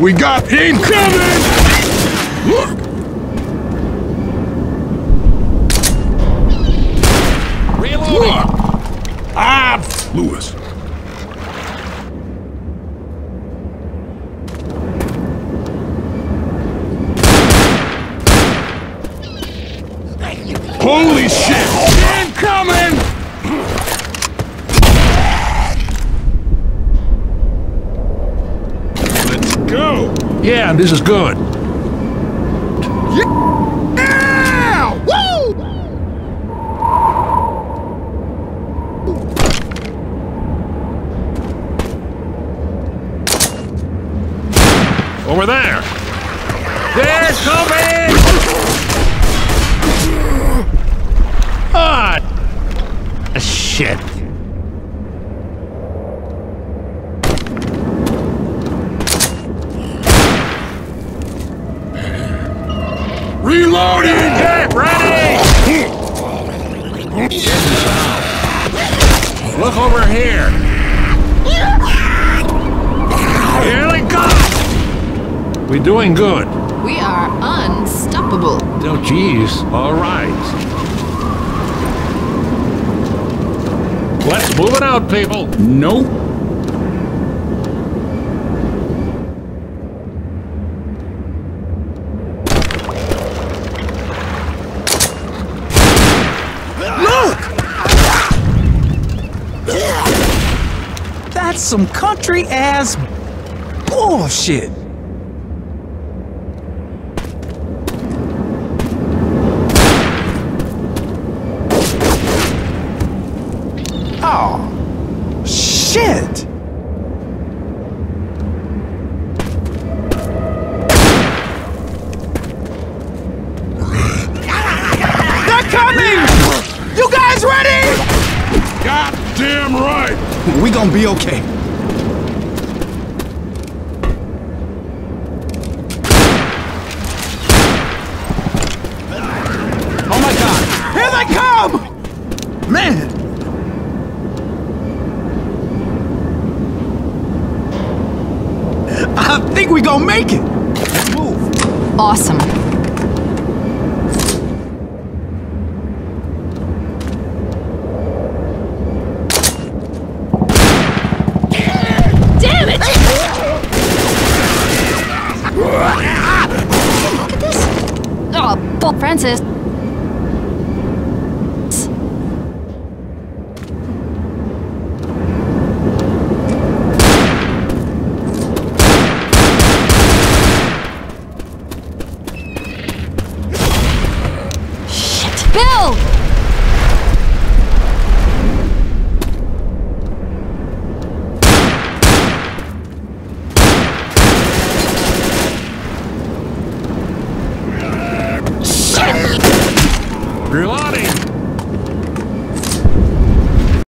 We got incoming! Look! Reloading! Lewis. Holy shit! Incoming! Let's go! Yeah, this is good. Yeah! Woo! Over there! They're coming! Shit. Reloading! Get ready! Look over here. Here we go! We're doing good. We are unstoppable. Oh, jeez. All right. Let's move it out, people! Nope. Look! That's some country-ass bullshit! Be okay. Oh my God! Here they come! Man! I think we gonna make it! Let's move! Awesome. Francis. Shit. Bill!